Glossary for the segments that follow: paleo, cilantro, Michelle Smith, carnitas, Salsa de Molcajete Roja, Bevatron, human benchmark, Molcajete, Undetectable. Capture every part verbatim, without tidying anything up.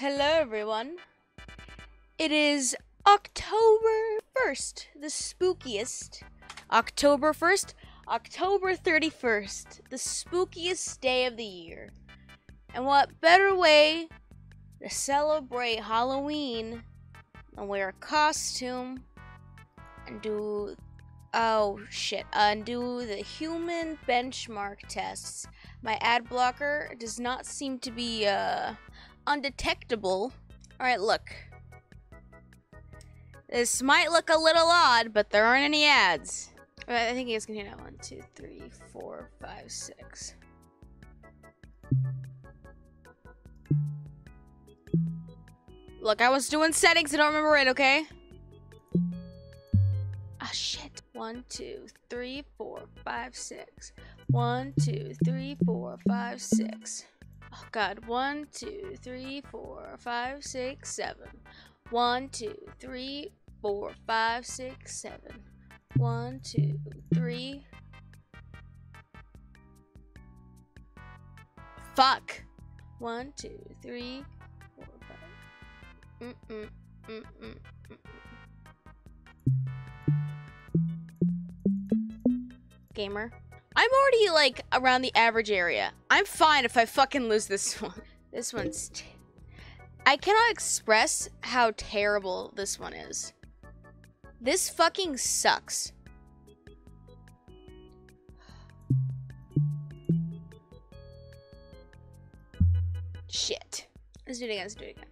Hello everyone, it is October first, the spookiest, October first, October thirty-first, the spookiest day of the year. And what better way to celebrate Halloween than wear a costume and do, oh shit, and do the human benchmark tests. My ad blocker does not seem to be, uh... undetectable. Alright, look. This might look a little odd, but there aren't any ads. I think you guys can hear that. One, two, three, four, five, six. Look, I was doing settings. I don't remember it, okay? Ah, shit. One, two, three, four, five, six. One, two, three, four, five, six. Oh god, one, two, three, four, five, six, seven. One, two, three, four, five, six, seven. One, two, three. Fuck! One, two, three, four, five. Mm mm mm mm mm. Gamer. I'm already, like, around the average area. I'm fine if I fucking lose this one. This one's... T I cannot express how terrible this one is. This fucking sucks. Shit. Let's do it again, let's do it again.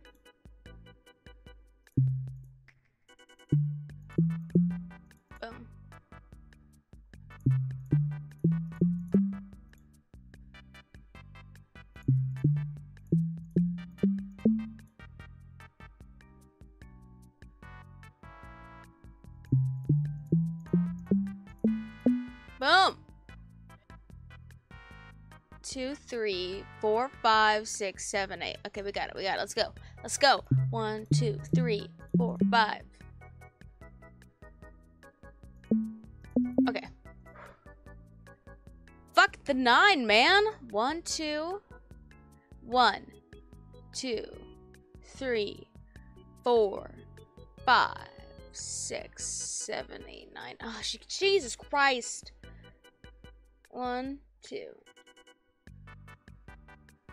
Boom! Two, three, four, five, six, seven, eight. Okay, we got it, we got it. Let's go. Let's go. One, two, three, four, five. Okay. Fuck the nine, man! One, two, one, two, three, four, five, six, seven, eight, nine. Oh, she, Jesus Christ! One, two,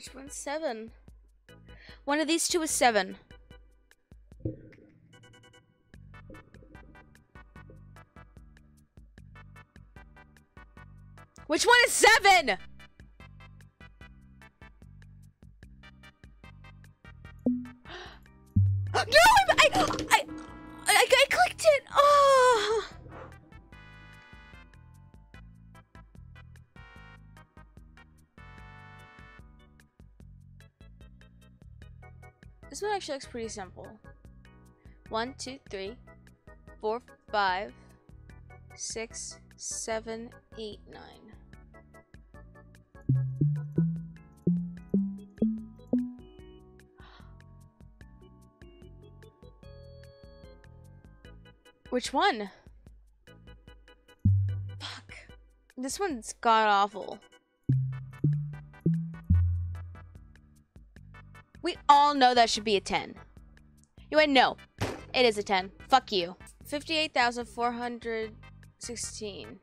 Which one's seven? One of these two is seven. Which one is seven? No, I, I, I, I clicked it. Oh. This one actually looks pretty simple. One, two, three, four, five, six, seven, eight, nine. Which one? Fuck. This one's god-awful. We all know that should be a ten. You went, no. It is a ten. Fuck you. fifty-eight thousand four hundred sixteen.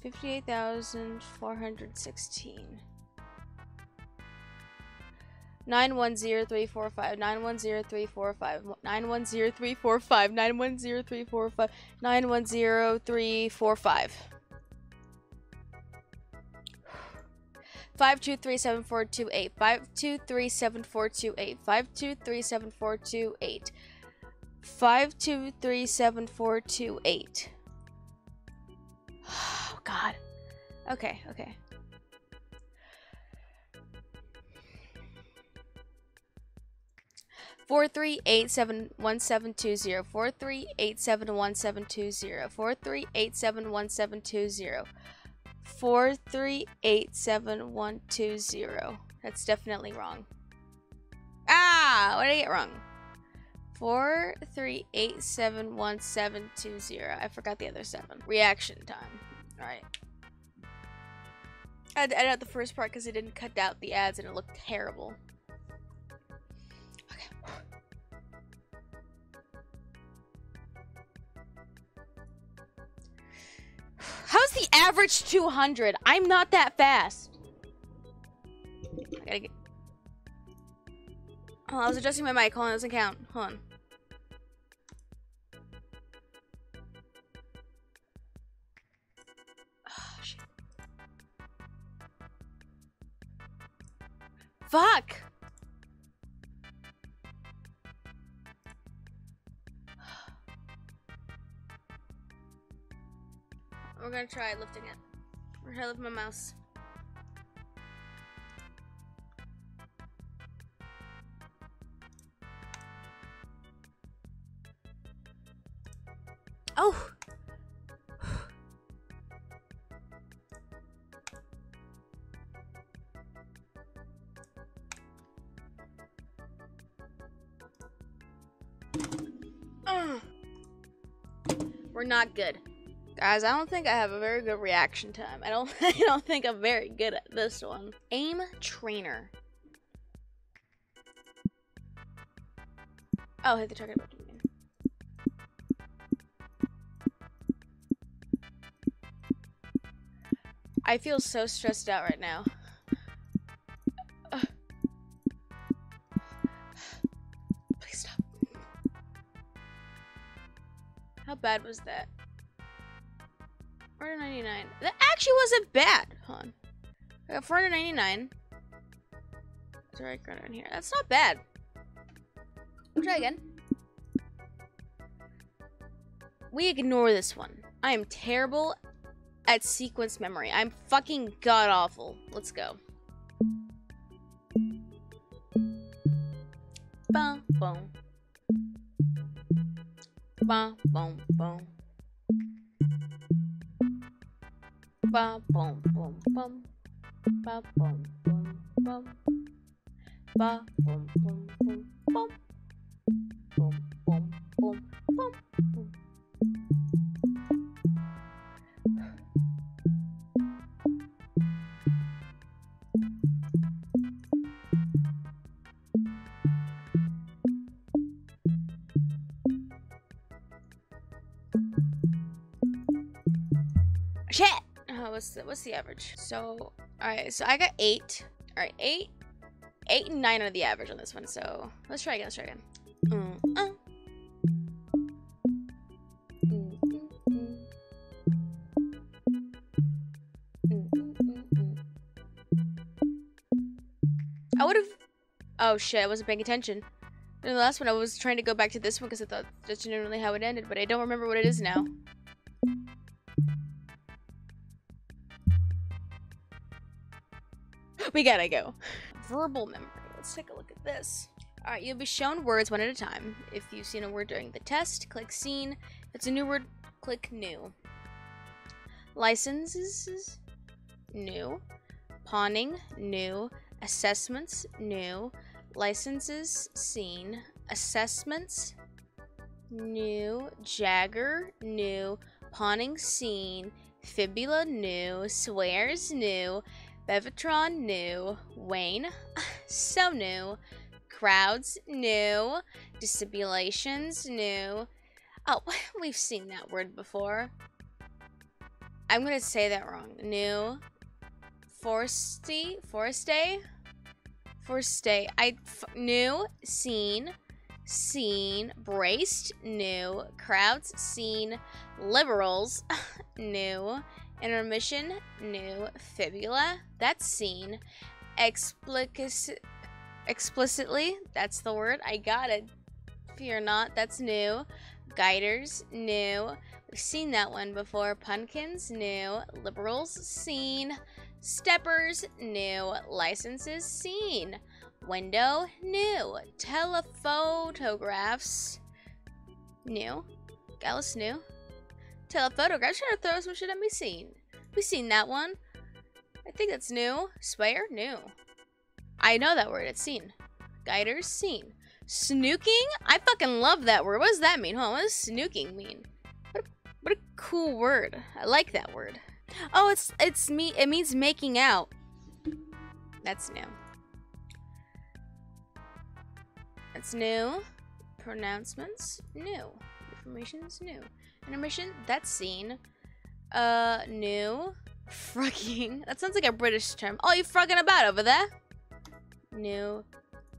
fifty-eight thousand four hundred sixteen. nine one zero three four five, nine one zero three four five, nine one zero three four five, nine one zero three four five, nine one zero three four five. five two three seven four two eight, five two three seven four two eight, five two three seven four two eight, five two three seven four two eight. Oh God. Okay, okay. Four three eight seven one seven two zero four three eight seven one seven two zero four three eight seven one seven two zero four three eight seven one two zero. That's definitely wrong. Ah, what did I get wrong? Four three eight seven one seven two zero. I forgot the other seven. Reaction time. All right. I had to edit out the first part because it didn't cut out the ads and it looked terrible. How's the average two hundred? I'm not that fast. I gotta get... Oh, I was adjusting my mic. Hold on, it doesn't count. Hold on. Oh, shit. Fuck! We're gonna try lifting it. We're gonna lift my mouse. Oh! uh. We're not good. Guys, I don't think I have a very good reaction time. I don't I don't think I'm very good at this one. Aim trainer. Oh, hit the target button. I feel so stressed out right now. Please stop. How bad was that? four ninety-nine. That actually wasn't bad. Hold on. I got four ninety-nine. It's right around here. That's not bad. I'll try again. We ignore this one. I am terrible at sequence memory. I'm fucking god awful. Let's go. Bum bum. Bum bum bum. Bum bum bum bum bum bum bum bum bum bum bum bum bum bum bum bum bum bum. What's the, what's the average? So, all right, so I got eight. All right, eight, eight and nine are the average on this one. So let's try again, let's try again. Mm, uh. Mm, mm, mm. Mm, mm, mm, mm. I would've, oh shit, I wasn't paying attention. In the last one, I was trying to go back to this one because I thought that's generally how it ended, but I don't remember what it is now. We gotta go. Verbal memory. Let's take a look at this. All right, you'll be shown words one at a time. If you've seen a word during the test, click seen. If it's a new word, click new. Licenses, new. Pawning, new. Assessments, new. Licenses, seen. Assessments, new. Jagger, new. Pawning, seen. Fibula, new. Swears, new. Bevatron, new. Wayne, so new. Crowds, new. Disabulations, new. Oh, we've seen that word before. I'm gonna say that wrong. New. Forsty, Forstay? Forstay, I, f new. Seen, seen. Braced, new. Crowds, seen. Liberals, new. intermission, new fibula, that's seen, explicit, explicitly, that's the word, I got it, fear not, that's new, guiders, new, we've seen that one before, pumpkins, new, liberals, seen, steppers, new, licenses, seen, window, new, telephotographs, new, Alice, new, telephotographs, trying to throw some shit at me, seen, we seen that one, I think that's new, swear, new, I know that word, it's seen, guiders, seen, snooking, I fucking love that word, what does that mean, huh, what does snooking mean, what a, what a cool word, I like that word, oh, it's, it's me, it means making out, that's new, that's new, pronouncements, new, information's new, intermission, that's seen, uh, new, frogging, that sounds like a British term, oh, you frogging about over there, new,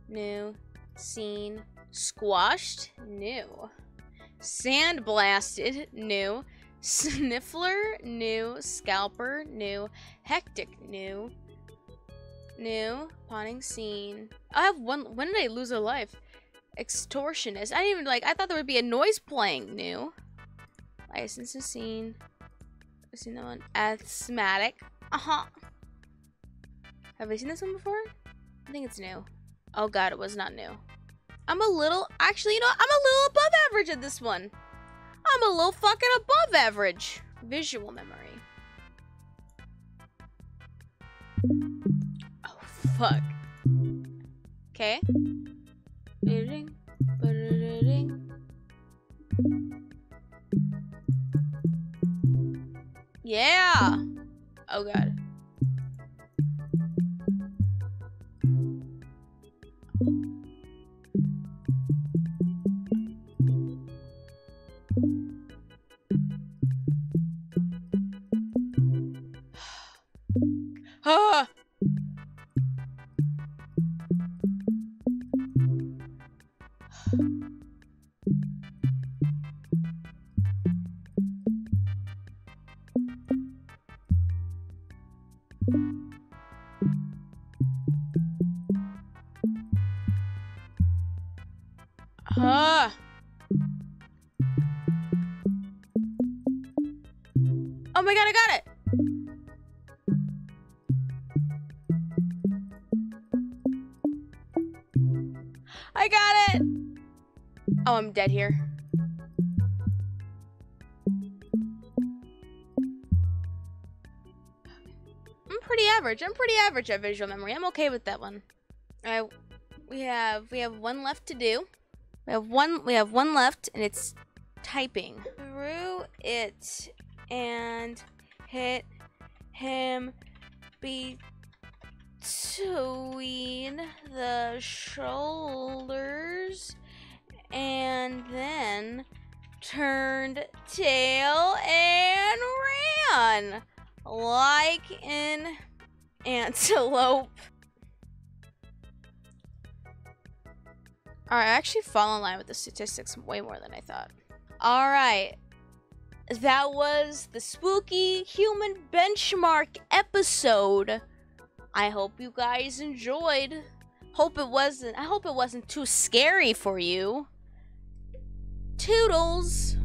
new, seen, squashed, new, sand blasted, new, sniffler, new, scalper, new, hectic, new, new, pawning, seen, I have one, when did I lose a life, extortionist, I didn't even, like, I thought there would be a noise playing, new, license is seen, I've seen that one, asthmatic, uh-huh, have I seen this one before, I think it's new, oh god, it was not new, I'm a little, actually, you know what? I'm a little above average at this one, I'm a little fucking above average, visual memory, oh fuck, okay, yeah! Oh god. Ah! Ah! Oh my god, I got it! I got it! Oh, I'm dead here. I'm pretty average. I'm pretty average at visual memory. I'm okay with that one. Alright, we have we have one left to do. We have one we have one left and it's typing. Threw it and hit him between the shoulders and then turned tail and ran like an antelope. Alright, I actually fall in line with the statistics way more than I thought. Alright, that was the spooky human benchmark episode. I hope you guys enjoyed. Hope it wasn't, I hope it wasn't too scary for you. Toodles!